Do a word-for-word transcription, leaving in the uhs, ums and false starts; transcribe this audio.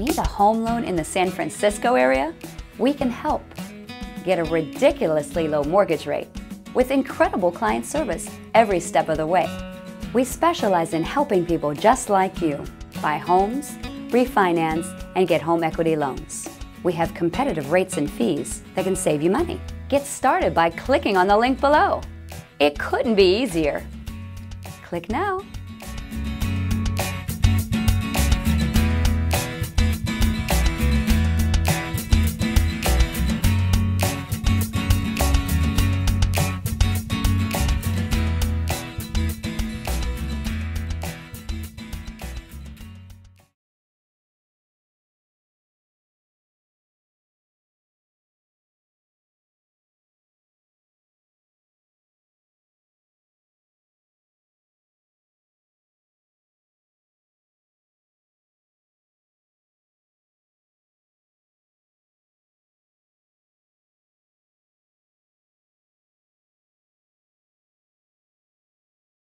Need a home loan in the San Francisco area? We can help. Get a ridiculously low mortgage rate with incredible client service every step of the way. We specialize in helping people just like you buy homes, refinance, and get home equity loans. We have competitive rates and fees that can save you money. Get started by clicking on the link below. It couldn't be easier. Click now.